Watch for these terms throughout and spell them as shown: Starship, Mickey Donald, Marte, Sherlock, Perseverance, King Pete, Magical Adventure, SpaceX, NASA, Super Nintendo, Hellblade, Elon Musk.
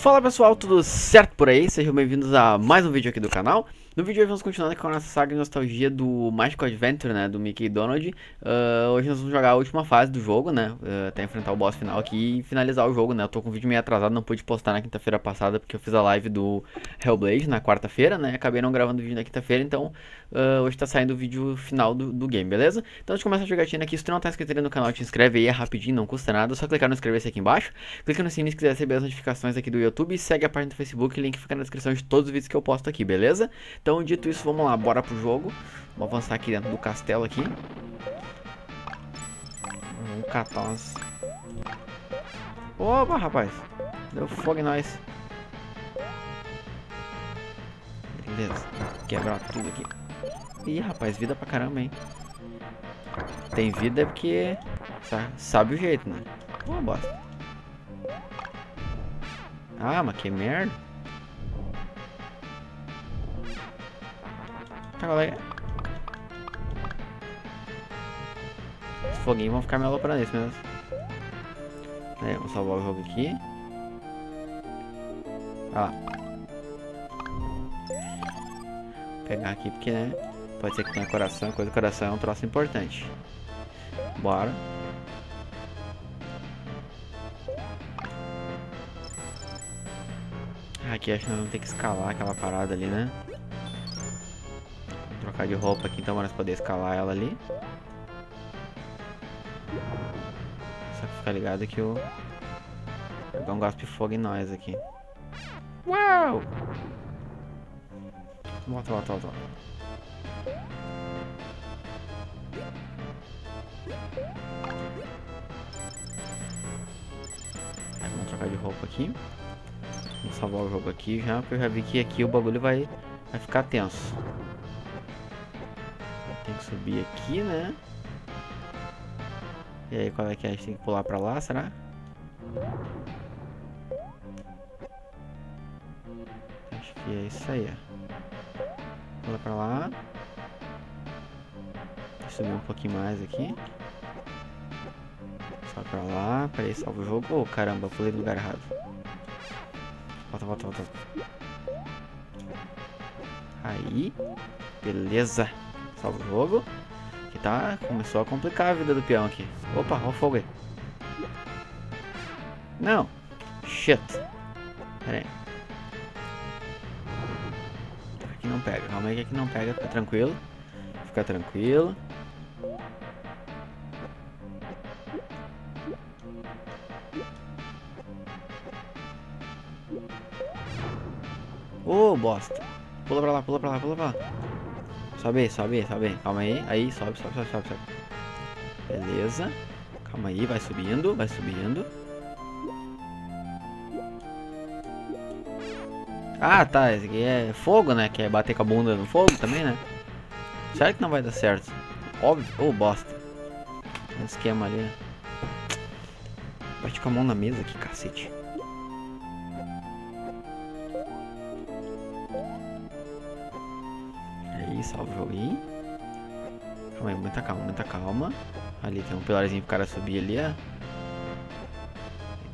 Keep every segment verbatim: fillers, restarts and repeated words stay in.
Fala pessoal, tudo certo por aí? Sejam bem-vindos a mais um vídeo aqui do canal. No vídeo de hoje vamos continuar com a nossa saga de nostalgia do Magical Adventure, né, do Mickey Donald. uh, Hoje nós vamos jogar a última fase do jogo, né, uh, até enfrentar o boss final aqui e finalizar o jogo, né. Eu tô com o vídeo meio atrasado, não pude postar na quinta-feira passada porque eu fiz a live do Hellblade na quarta-feira, né. Acabei não gravando o vídeo na quinta-feira, então uh, hoje tá saindo o vídeo final do, do game, beleza? Então a gente começa a jogatina aqui. Se tu não tá inscrito no canal, te inscreve aí, é rapidinho, não custa nada. É só clicar no inscrever-se aqui embaixo. Clica no sininho se quiser receber as notificações aqui do YouTube. YouTube, segue a página do Facebook, link fica na descrição de todos os vídeos que eu posto aqui, beleza? Então, dito isso, vamos lá, bora pro jogo. Vamos avançar aqui dentro do castelo aqui. Vamos catar umas... Opa, rapaz! Deu fogo em nós. Beleza, quebrar tudo aqui. Ih, rapaz, vida pra caramba, hein? Tem vida porque sabe o jeito, né? Uma bosta. Ah, mas que merda. Tá, galera. Os foguinhos vão ficar me aloprando isso mesmo. Aí, vamos salvar o jogo aqui. Ó. Vou pegar aqui porque, né? Pode ser que tenha coração. Coisa do coração é um troço importante. Bora. Aqui acho que nós vamos ter que escalar aquela parada ali, né? Vou trocar de roupa aqui então para nós poder escalar ela ali. Só que fica ligado que eu... Vou pegar um gaspe de fogo em nós aqui. Uau! Volta, volta, volta. Vamos trocar de roupa aqui. Vou salvar o jogo aqui já, porque eu já vi que aqui o bagulho vai, vai ficar tenso. Tem que subir aqui, né? E aí, qual é que é? A gente tem que pular pra lá, será? Acho que é isso aí, ó. Pula pra lá. Subir um pouquinho mais aqui. Só pra lá. Peraí, salva o jogo. Oh, caramba, eu pulei no lugar errado. Volta, volta, volta. Aí. Beleza. Salva o jogo. Que tá. Começou a complicar a vida do peão aqui. Opa, olha o fogo aí. Não. Shit. Pera aí. Aqui não pega. Calma aí que aqui não pega. Fica tranquilo. Fica tranquilo. Ô, oh, bosta. Pula pra lá, pula pra lá, pula pra lá. Sobe aí, sobe aí, sobe aí. Calma aí. Aí, sobe, sobe, sobe, sobe, sobe. Beleza. Calma aí, vai subindo, vai subindo. Ah, tá. Esse aqui é fogo, né? Que é bater com a bunda no fogo também, né? Será que não vai dar certo? Óbvio. Ô, oh, bosta. Tem um esquema ali, né? Bate com a mão na mesa aqui, cacete. Salva o joguinho. Calma aí, muita calma, muita calma. Ali tem um pilarzinho pro cara subir ali, ó.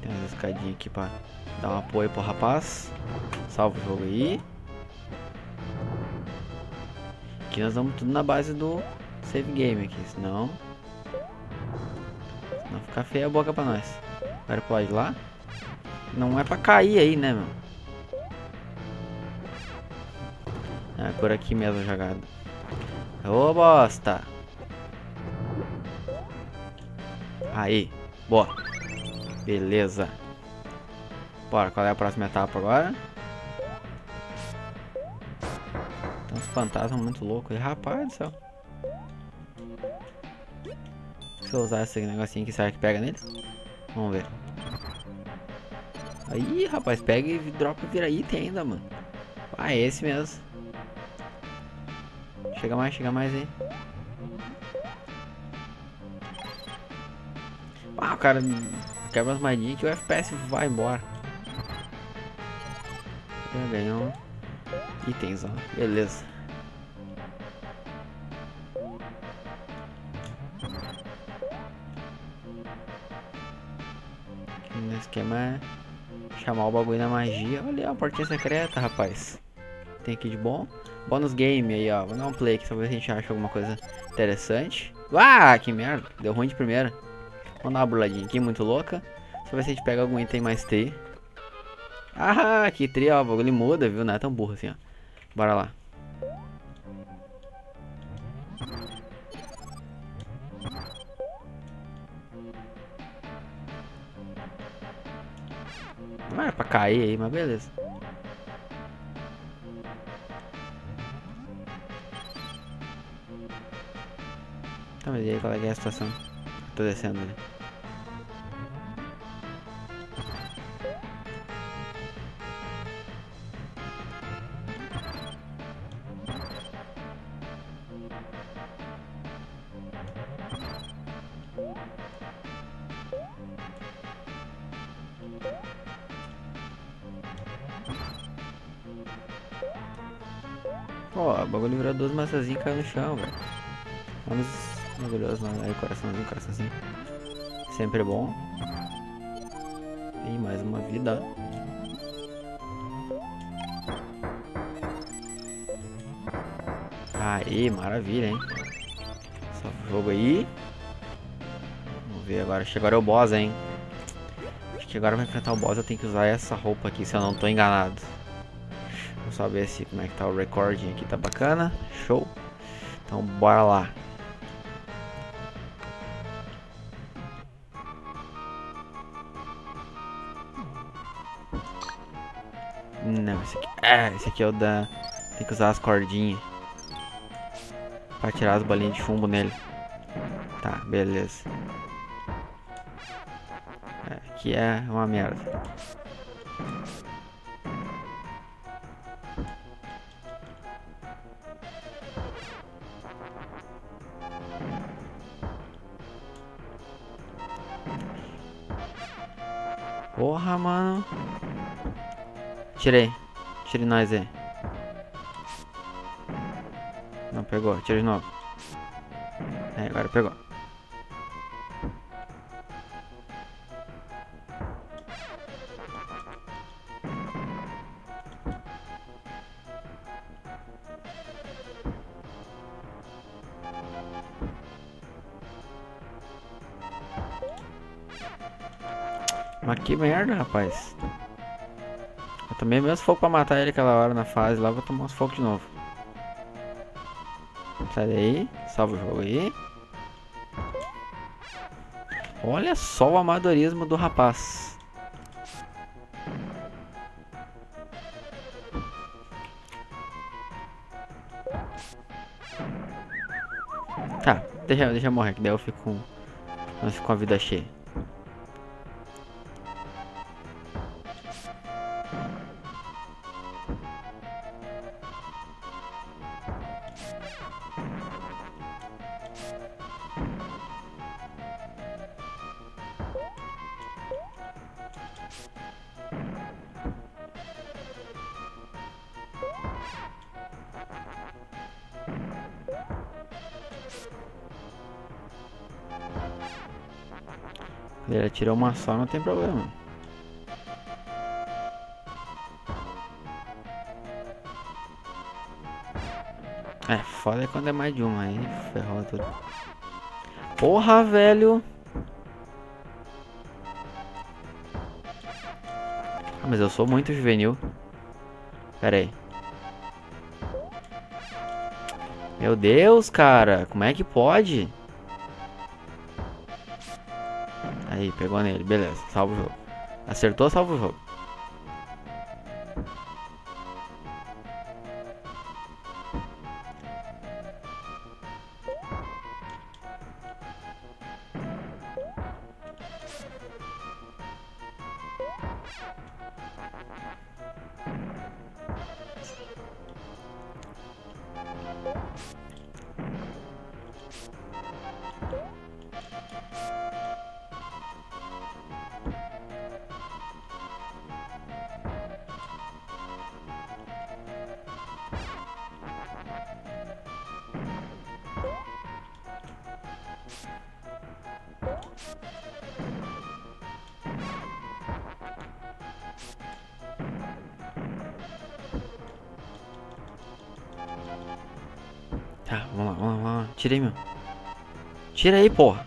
Tem umas escadinhas aqui pra dar um apoio pro rapaz. Salva o jogo aí. Aqui nós vamos tudo na base do save game aqui, senão... Senão fica feia a boca pra nós. Agora pular de lá. Não é pra cair aí, né, meu? É por aqui mesmo a jogada. Ô, bosta! Aí, boa. Beleza. Bora, qual é a próxima etapa agora? Tem uns fantasmas muito loucos aí, rapaz do céu. Se eu usar esse negocinho aqui, será que pega neles? Vamos ver. Aí, rapaz, pega e dropa vira item ainda, mano. Ah, é esse mesmo. Chega mais, chega mais aí. Ah, o cara quebra as armadilhas que o F P S vai embora. Ganhou itens, ó. Beleza. esquema é chamar o bagulho na magia. Olha, ó, portinha secreta, rapaz. Tem aqui de bom. Bônus game aí, ó. Vou dar um play aqui, talvez a gente ache alguma coisa interessante. Ah, que merda. Deu ruim de primeira. Vamos dar uma burladinha aqui, muito louca. Só ver se a gente pega algum item mais tri. Ah, que tri, ó. O bagulho muda, viu? Não é tão burro assim, ó. Bora lá. Não era pra cair aí, mas beleza. Tá, mas e aí, qual é que é a situação? Tô descendo ali. Ó, oh, o bagulho virou duas massazinhas e caiu no chão, velho. Vamos. Maravilhoso, não. Aí, coraçãozinho, coraçãozinho. Sempre bom. E mais uma vida. Aê, maravilha, hein? Só o jogo aí. Vamos ver agora. Chegou agora é o boss, hein? Acho que agora vai enfrentar o boss. Eu tenho que usar essa roupa aqui, se eu não tô enganado. Vou só ver se como é que tá o recording aqui, tá bacana, show. Então bora lá. Não, esse aqui, ah, esse aqui é o da... Tem que usar as cordinhas pra tirar as bolinhas de chumbo nele. Tá, beleza. Aqui é uma merda. Porra, mano. Tirei. Tirei nós aí. Não pegou. Tirei de novo. É, agora pegou. Mas que merda, rapaz. Eu tomei meus focos pra matar ele aquela hora na fase lá, vou tomar uns focos de novo. Sai daí, salva o jogo aí. Olha só o amadorismo do rapaz. Tá, deixa, deixa eu morrer que daí eu fico com, eu fico com a vida cheia. Ele atirou uma só, não tem problema. É, foda é quando é mais de uma, aí ferrou tudo. Porra, velho! Ah, mas eu sou muito juvenil. Pera aí. Meu Deus, cara! Como é que pode? Aí, pegou nele, beleza, salva o jogo. Acertou, salva o jogo. Tá, vamos lá, vamos lá, vamos lá. Tira aí, meu. Tira aí, porra.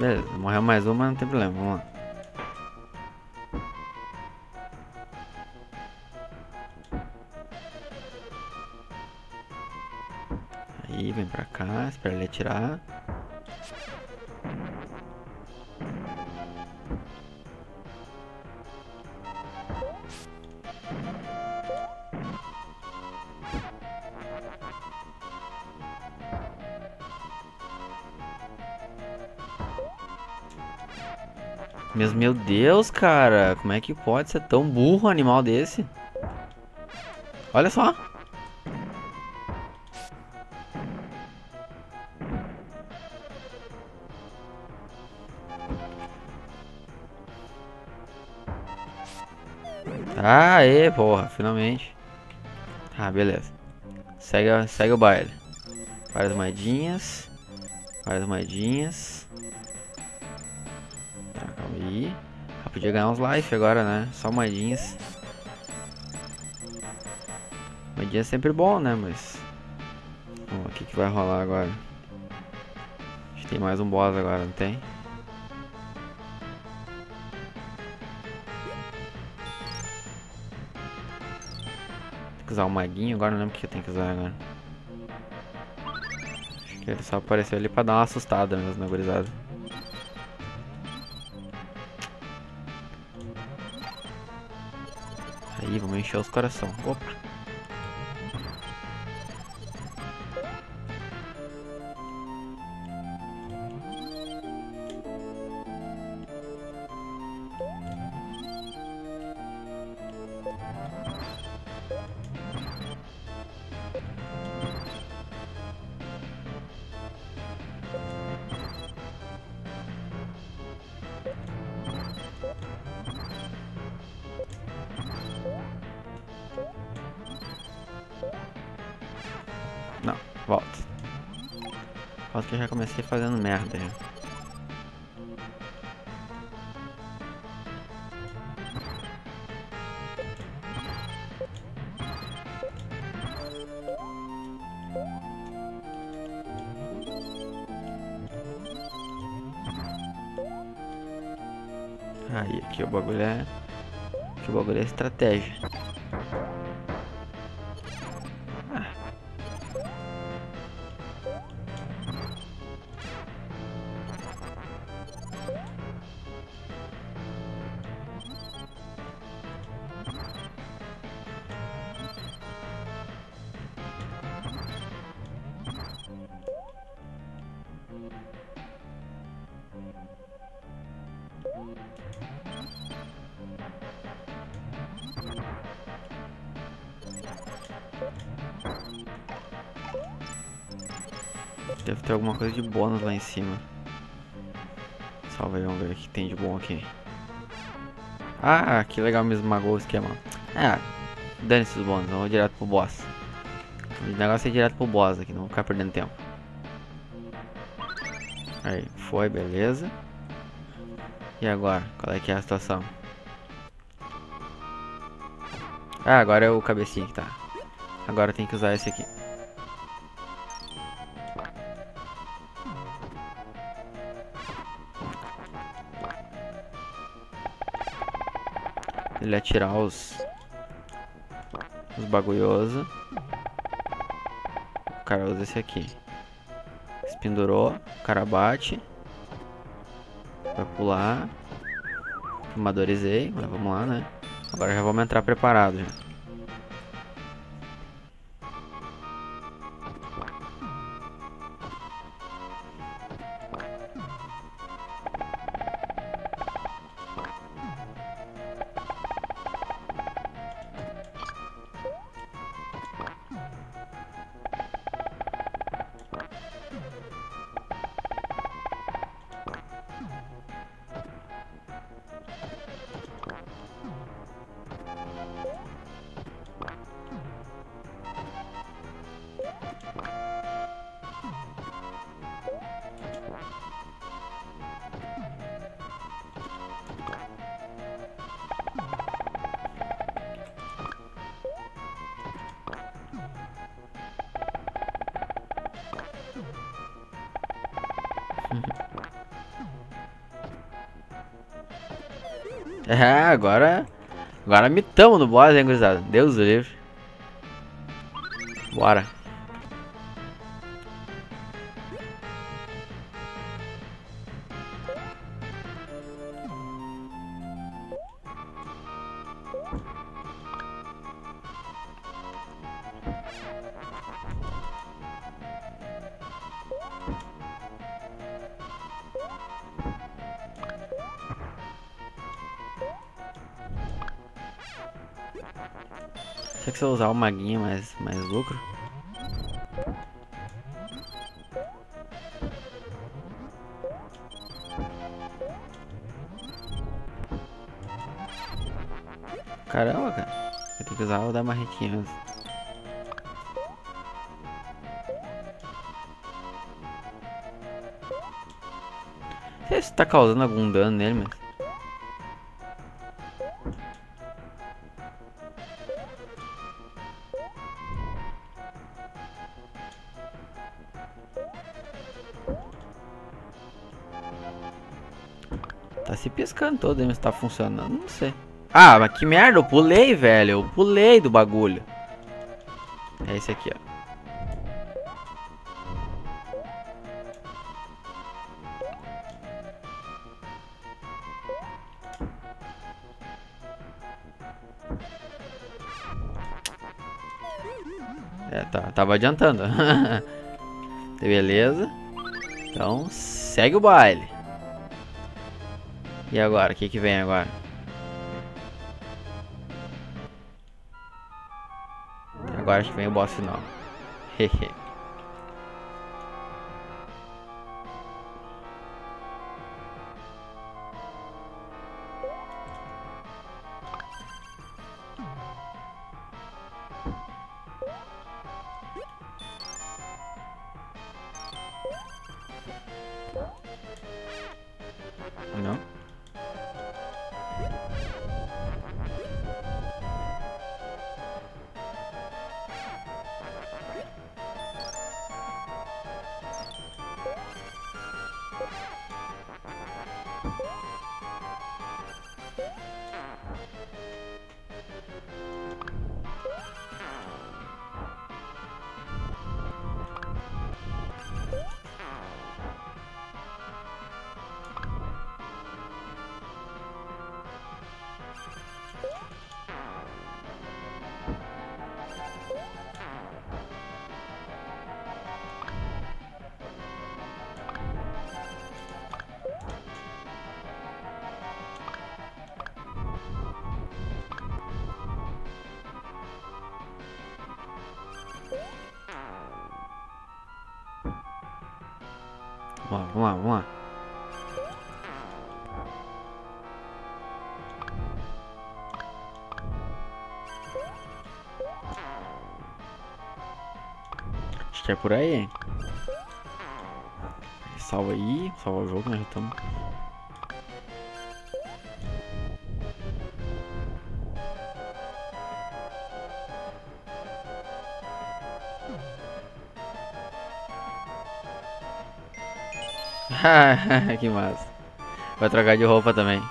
Beleza, morreu mais uma, não tem problema, vamos lá. Aí, vem pra cá, espera ele atirar. Mas, meu Deus, cara, como é que pode ser tão burro um animal desse? Olha só. Aê, porra, finalmente. Ah, beleza. Segue, segue o baile. Várias moedinhas. Várias moedinhas. Aí, eu podia ganhar uns life agora, né? Só moedinhas. Moedinha é sempre bom, né? Mas bom, o que que vai rolar agora? Acho que tem mais um boss agora, não tem? Tem que usar um maguinho agora, não lembro o que eu tenho que usar agora. Acho que ele só apareceu ali pra dar uma assustada mesmo, na gurizada. Aí, vamos encher os coração. Opa. Não, volta. Volta que eu já comecei fazendo merda já. Aí, aqui o bagulho é... Aqui o bagulho é estratégia. Deve ter alguma coisa de bônus lá em cima. Salve aí, vamos ver o que tem de bom aqui. Ah, que legal, me esmagou o esquema. Ah, dane-se os bônus, eu vou direto pro boss. O negócio é ir direto pro boss aqui, não vou ficar perdendo tempo. Aí, foi, beleza. E agora, qual é que é a situação? Ah, agora é o cabecinha que tá. Agora tem que usar esse aqui. Ele atirar os... Os bagulhosos. O cara usa esse aqui. Se pendurou. O cara bate. Vai pular. Amadorizei. Mas vamos lá, né? Agora já vamos entrar preparado. Já. É, agora... Agora mitamos no boss, hein, gurizada. Deus do livre. Bora. Será que se eu usar o maguinho mais, mais lucro? Caramba, cara. Eu tenho que usar o da marretinha mesmo. Não sei se tá causando algum dano nele, mas... Tá se piscando todo, mas tá funcionando, não sei. Ah, mas que merda, eu pulei, velho. Eu pulei do bagulho. É esse aqui, ó. É, tá, tava adiantando. Beleza. Então, segue o baile. E agora? O que que vem agora? Agora acho que vem o boss final. Hehe. Não? Vamos lá, vamos lá, vamos lá. Acho que é por aí, hein? Salva aí, salva o jogo, nós já estamos. Que massa. Vai trocar de roupa também.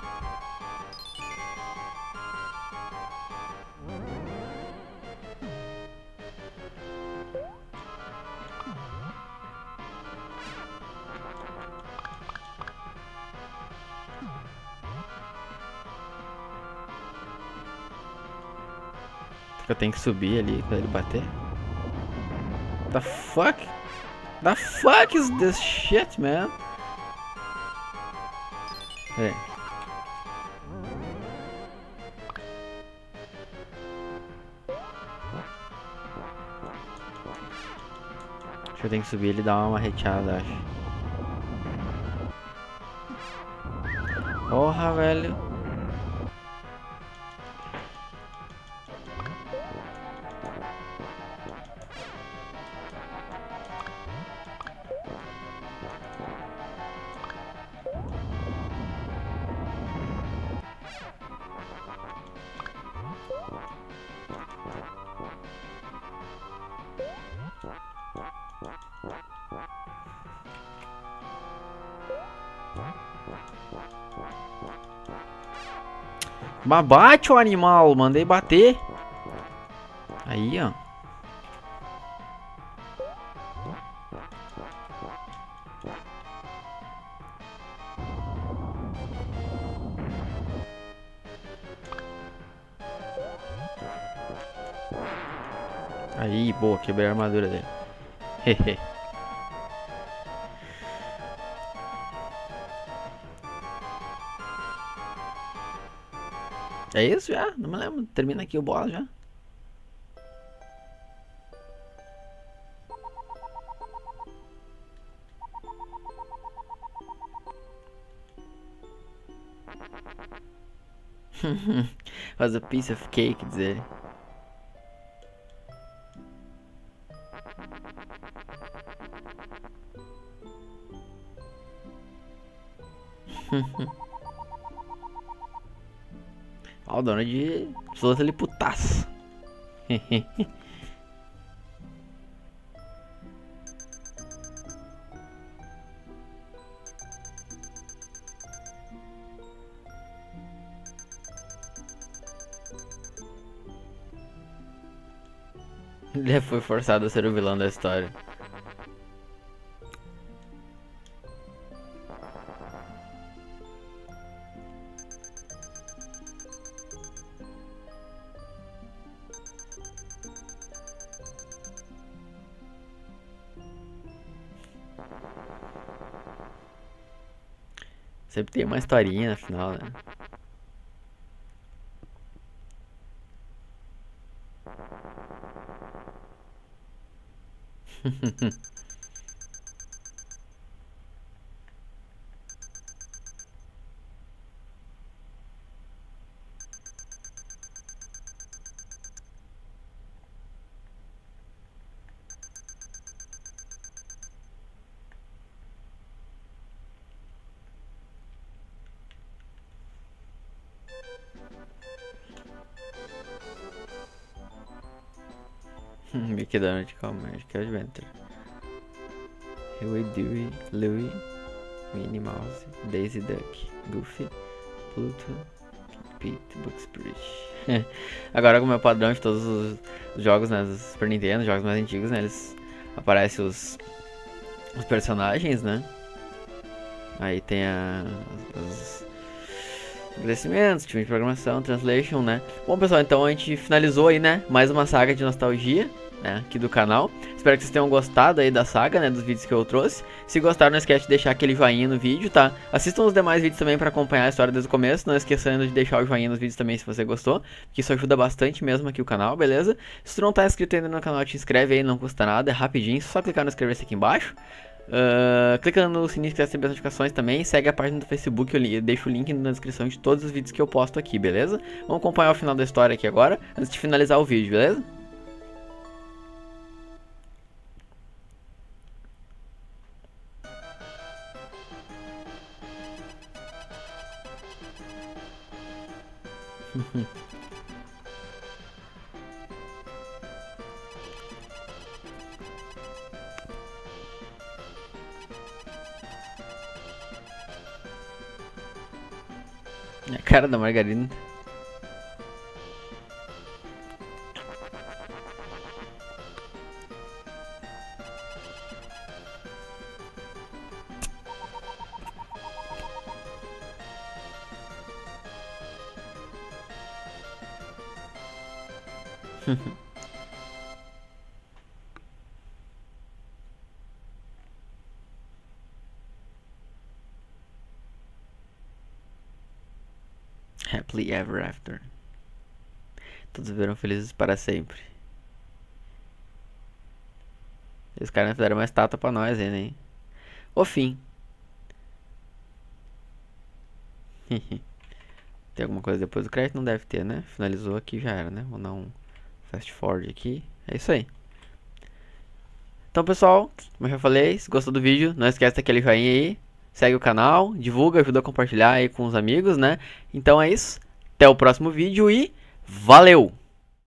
Eu tenho que subir ali pra ele bater. The fuck? The fuck is this shit, man? É. Acho que eu tenho que subir ele e dar uma marreteada, acho. Porra, velho. What? Mas bate o animal, mandei bater. Aí, ó. Aí, boa, quebrei a armadura dele. Hehe. É isso já? Não me lembro. Termina aqui o boss já. Was a piece of cake, diz ele. Ó, o Donald solta ele putaço. Ele foi forçado a ser o vilão da história. Sempre tem uma historinha no final, né? Mickey Donald, Magical Adventure. Huey, Dewey, Louie, Minnie Mouse, Daisy Duck, Goofy, Pluto, Pete, Bugs Bunny. Agora, como é o padrão de todos os jogos, né, dos Super Nintendo, jogos mais antigos, né, eles aparecem os, os personagens, né? Aí tem a, os agradecimentos, time de programação, translation, né? Bom, pessoal, então a gente finalizou aí, né, mais uma saga de nostalgia, né, aqui do canal. Espero que vocês tenham gostado aí da saga, né, dos vídeos que eu trouxe. Se gostaram, não esquece de deixar aquele joinha no vídeo, tá? Assistam os demais vídeos também para acompanhar a história desde o começo. Não esquecendo de deixar o joinha nos vídeos também se você gostou, que isso ajuda bastante mesmo aqui o canal, beleza? Se tu não tá inscrito ainda no canal, te inscreve aí, não custa nada, é rapidinho, só clicar no inscrever-se aqui embaixixo. Uh, clicando no sininho para receber as notificações também. Segue a página do Facebook, eu, eu deixo o link na descrição de todos os vídeos que eu posto aqui, beleza? Vamos acompanhar o final da história aqui agora, antes de finalizar o vídeo, beleza? A cara da margarina. Happily ever after. Todos viveram felizes para sempre. Esses caras fizeram uma estátua pra nós ainda, hein? O fim. Tem alguma coisa depois do crédito? Não deve ter, né? Finalizou aqui, já era, né? Vou dar um fast forward aqui. É isso aí. Então, pessoal, como eu já falei, se gostou do vídeo, não esquece daquele joinha aí. Segue o canal, divulga, ajuda a compartilhar aí com os amigos, né? Então é isso. Até o próximo vídeo e valeu!